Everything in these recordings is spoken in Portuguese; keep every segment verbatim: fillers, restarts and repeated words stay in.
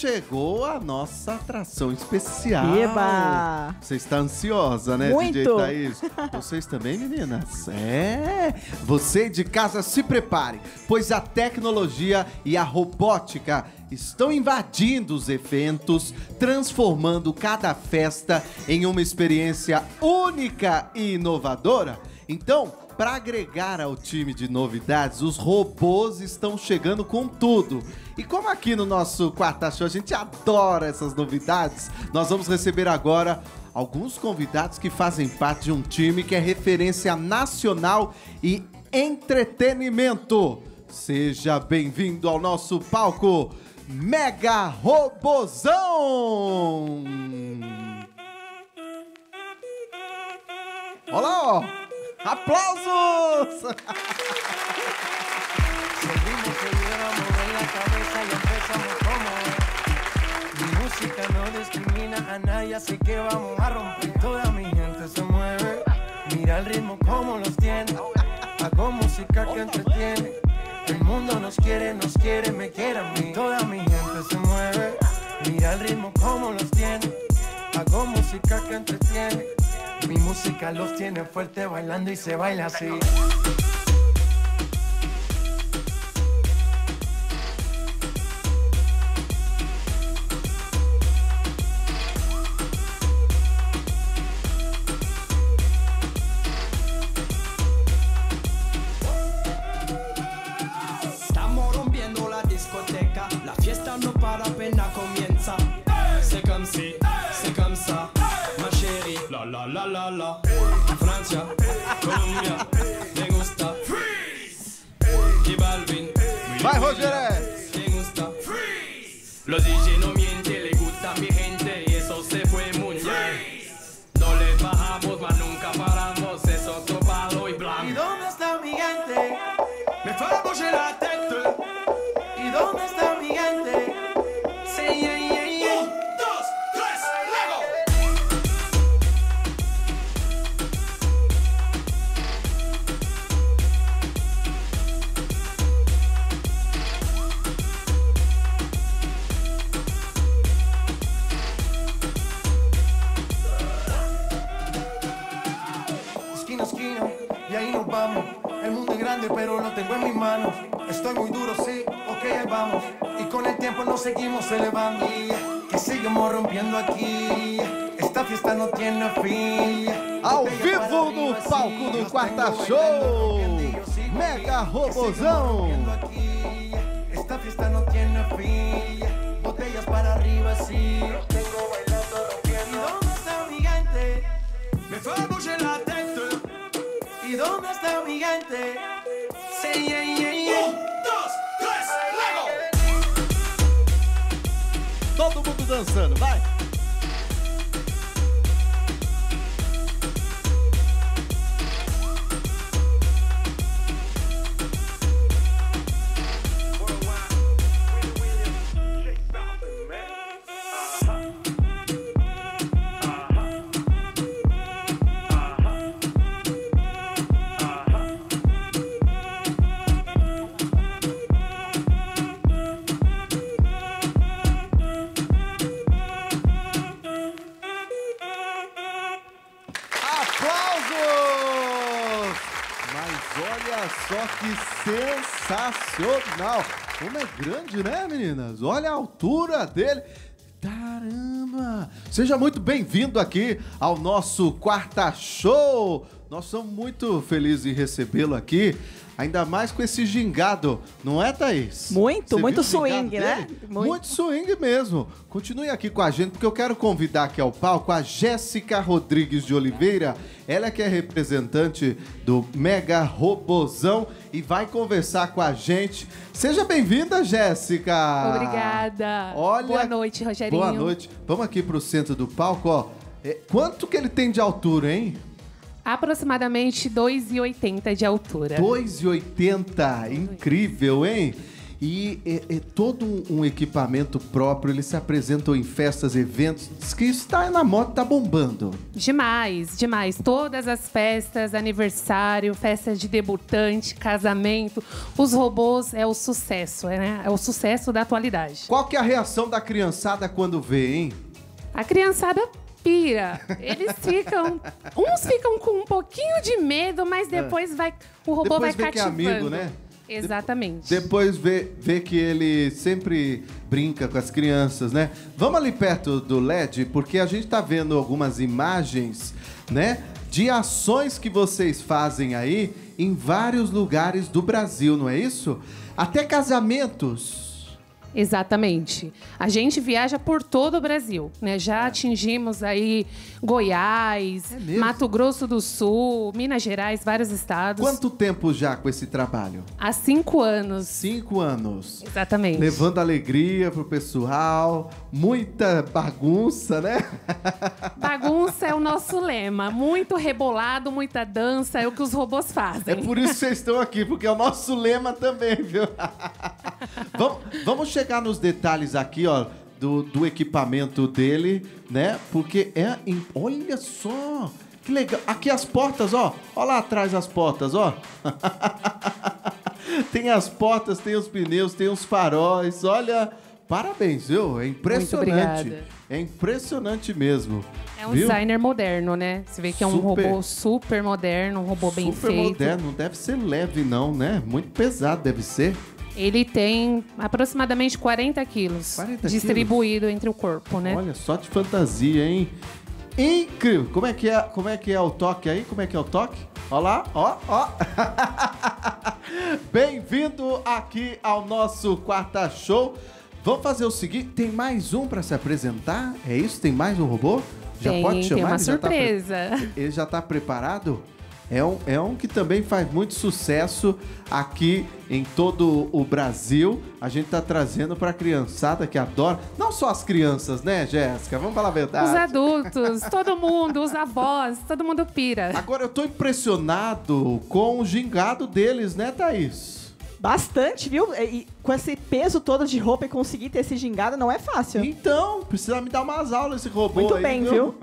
chegou a nossa atração especial. Eba! Você está ansiosa, né, muito. D J Thaís? Vocês também, meninas? É! Você de casa se prepare, pois a tecnologia e a robótica estão invadindo os eventos, transformando cada festa em uma experiência única e inovadora. Então, para agregar ao time de novidades, os robôs estão chegando com tudo. E como aqui no nosso Quarta Show a gente adora essas novidades, nós vamos receber agora alguns convidados que fazem parte de um time que é referência nacional e entretenimento. Seja bem-vindo ao nosso palco, Mega Robozão! Olha lá, ó! ¡Aplausos! Seguimos que lleva mover la cabeza y empezamos como. Mi música no discrimina a nadie, así que vamos a romper. Toda mi gente se mueve, mira el ritmo como los tiene. Hago música que entretiene, el mundo nos quiere, nos quiere, me quiere a mí. Toda mi gente se mueve, mira el ritmo como los tiene. Hago música que entretiene, mi música los tiene fuerte bailando y se baila así. Estamos rompiendo la discoteca, la fiesta no para apenas comienza. C'est comme si, c'est comme ça. La la la la la, Francia, Colombia, me gusta, freeze, y Balvin, vai Rogerinho, me gusta, freeze, los D J no mienten, le gusta a mi gente y eso se fue muy bien, no les bajamos, mas nunca paramos, es otro palo y blanco. ¿Y dónde está mi gente? Me fue a boche la tête. ¿Y dónde está mi gente? Sí, yeah, yeah. Vamos, el mundo es grande pero lo tengo en mis manos. Estoy muy duro, sí, ok, vamos. Y con el tiempo nos seguimos elevando y que seguimos rompiendo aquí. Esta fiesta no tiene fin. Ao vivo no palco do Quarta Show, Mega Robozão. Esta fiesta no tiene fin. Botellas para arriba, sí. Los tengo bailando, rompiendo. ¿Y dónde está mi gente? Me fue a buscar la tête. ¿Y dónde está mi gente? Sí, yeah, yeah, yeah. Um, dois, três, lego! Todo mundo dançando, vai! Só que sensacional! Como é grande, né, meninas? Olha a altura dele! Caramba! Seja muito bem-vindo aqui ao nosso Quarta Show! Nós somos muito felizes em recebê-lo aqui, ainda mais com esse gingado, não é, Thaís? Muito, você muito swing, né? Muito. muito swing mesmo. Continue aqui com a gente, porque eu quero convidar aqui ao palco a Jéssica Rodrigues de Oliveira. Ela que é representante do Mega Robozão e vai conversar com a gente. Seja bem-vinda, Jéssica! Obrigada! Olha... Boa noite, Rogerinho. Boa noite. Vamos aqui pro centro do palco, ó. Quanto que ele tem de altura, hein? Aproximadamente dois e oitenta de altura. dois e oitenta, incrível, hein? E, e, e todo um equipamento próprio, eles se apresentam em festas, eventos. Diz que isso tá na moda, tá bombando. Demais, demais. Todas as festas, aniversário, festas de debutante, casamento. Os robôs é o sucesso, né? É o sucesso da atualidade. Qual que é a reação da criançada quando vê, hein? A criançada... pira. Eles ficam... uns ficam com um pouquinho de medo, mas depois vai... o robô depois vai vê cativando. Que é amigo, né? Exatamente. De depois vê, vê que ele sempre brinca com as crianças, né? Vamos ali perto do L E D, porque a gente tá vendo algumas imagens, né? De ações que vocês fazem aí em vários lugares do Brasil, não é isso? Até casamentos... Exatamente. A gente viaja por todo o Brasil, né? Já atingimos aí Goiás, é Mato Grosso do Sul, Minas Gerais, vários estados. Quanto tempo já com esse trabalho? Há cinco anos. Cinco anos. Exatamente. Levando alegria pro pessoal, muita bagunça, né? Bagunça é o nosso lema. Muito rebolado, muita dança, é o que os robôs fazem. É por isso que vocês estão aqui, porque é o nosso lema também, viu? Vamos, vamos chegar chegar nos detalhes aqui, ó, do, do equipamento dele, né? Porque é... Em, olha só, que legal. Aqui as portas, ó. Ó lá atrás as portas, ó. Tem as portas, tem os pneus, tem os faróis. Olha, parabéns, viu? É impressionante. É impressionante mesmo. É um viu? Designer moderno, né? Você vê que é um super, robô super moderno, um robô bem feito. Super moderno. Não deve ser leve, não, né? Muito pesado deve ser. Ele tem aproximadamente quarenta quilos distribuído entre o corpo, né? Olha, só de fantasia, hein? Incrível! Como é que é, como é, que é o toque aí? Como é que é o toque? Olha lá, ó, ó! Bem-vindo aqui ao nosso Quarta Show. Vamos fazer o seguinte, tem mais um para se apresentar? É isso? Tem mais um robô? Já tem, pode chamar? Tem uma ele surpresa. Já tá pre... Ele já tá preparado? É um, é um que também faz muito sucesso aqui em todo o Brasil. A gente tá trazendo pra criançada que adora. Não só as crianças, né, Jéssica? Vamos falar a verdade. Os adultos, todo mundo, os avós, todo mundo pira. Agora, eu tô impressionado com o gingado deles, né, Thaís? Bastante, viu? E com esse peso todo de roupa e conseguir ter esse gingado não é fácil. Então, precisa me dar umas aulas esse robô. Muito aí, bem, viu? viu?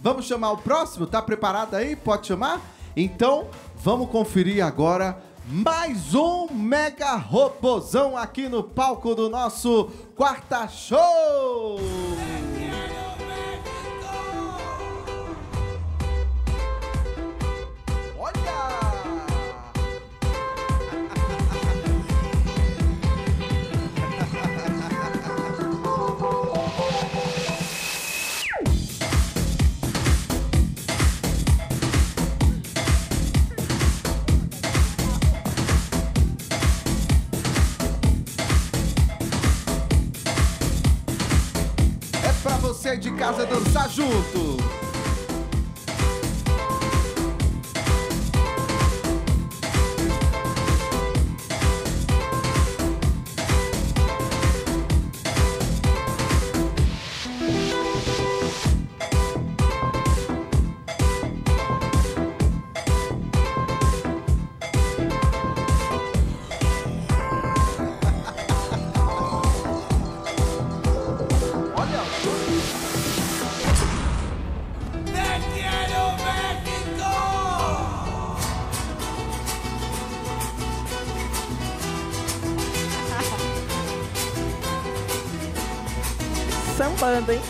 Vamos chamar o próximo? Tá preparado aí? Pode chamar? Então, vamos conferir agora mais um Mega Robozão aqui no palco do nosso Quarta Show! De casa dançar junto. Sambando, hein?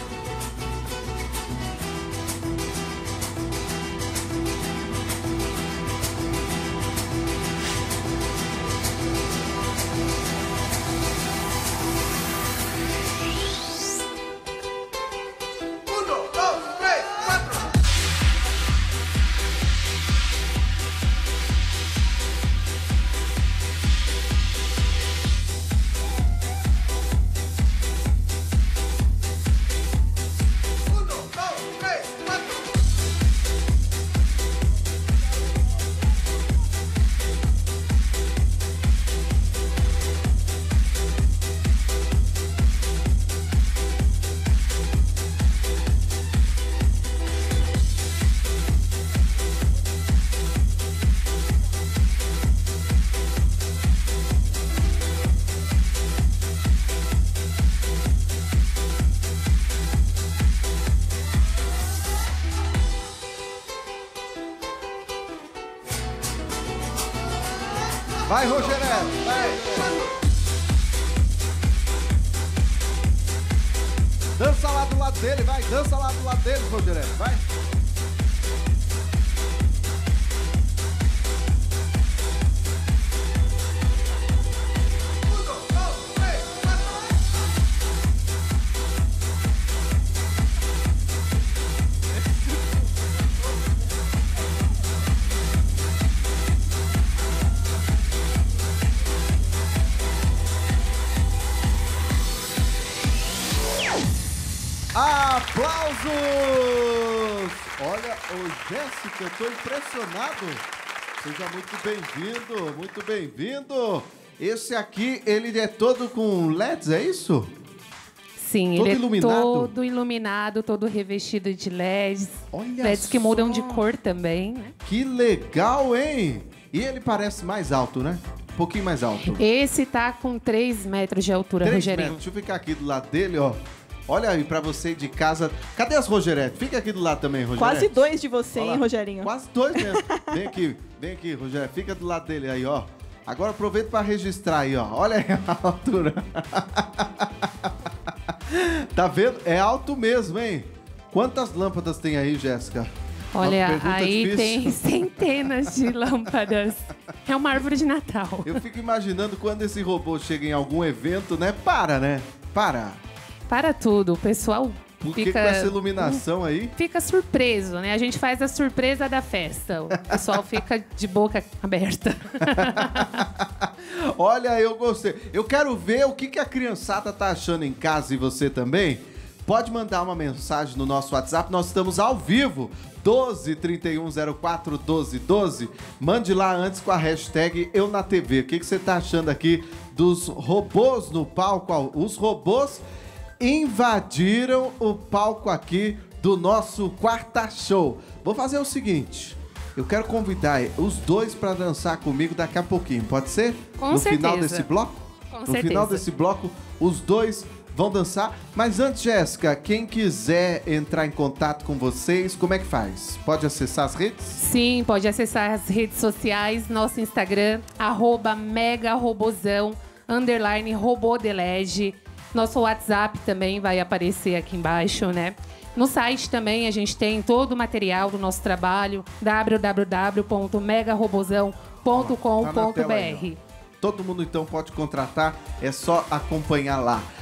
Vai, Rogerinho, vai. Dança lá do lado dele, vai. Dança lá do lado dele, Rogerinho, vai. Aplausos! Olha, ô Jéssica, eu tô impressionado. Seja muito bem-vindo, muito bem-vindo. Esse aqui, ele é todo com L E Ds, é isso? Sim, todo ele iluminado. É todo iluminado, todo revestido de L E Ds. Olha L E Ds só. Que mudam de cor também, né? Que legal, hein? E ele parece mais alto, né? Um pouquinho mais alto. Esse tá com três metros de altura, Rogerinho. Metros. Deixa eu ficar aqui do lado dele, ó. Olha aí pra você de casa. Cadê as Rogerete? Fica aqui do lado também, Rogerete. Quase dois de você, hein, Rogerinho? Quase dois mesmo. Vem aqui, vem aqui, Rogerete. Fica do lado dele aí, ó. Agora aproveita pra registrar aí, ó. Olha aí a altura. Tá vendo? É alto mesmo, hein? Quantas lâmpadas tem aí, Jéssica? Olha, aí difícil. Tem centenas de lâmpadas. É uma árvore de Natal. Eu fico imaginando quando esse robô chega em algum evento, né? Para, né? Para. Para tudo, o pessoal Por que fica... com essa iluminação aí? Fica surpreso, né? A gente faz a surpresa da festa. O pessoal fica de boca aberta. Olha, eu gostei. Eu quero ver o que, que a criançada tá achando em casa e você também. Pode mandar uma mensagem no nosso WhatsApp. Nós estamos ao vivo. doze, trinta e um, zero quatro, doze, doze. Mande lá antes com a hashtag Eu na T V. O que, que você tá achando aqui dos robôs no palco? Os robôs... invadiram o palco aqui do nosso Quarta Show. Vou fazer o seguinte, eu quero convidar os dois para dançar comigo daqui a pouquinho, pode ser? Com no certeza. Final desse bloco? Com no certeza. Final desse bloco, os dois vão dançar. Mas antes, Jéssica, quem quiser entrar em contato com vocês, como é que faz? Pode acessar as redes? Sim, pode acessar as redes sociais, nosso Instagram, arroba Mega Robozão, underline Robô de L E D. Nosso WhatsApp também vai aparecer aqui embaixo, né? No site também a gente tem todo o material do nosso trabalho, w w w ponto mega robozão ponto com ponto b r. Todo mundo então pode contratar, é só acompanhar lá.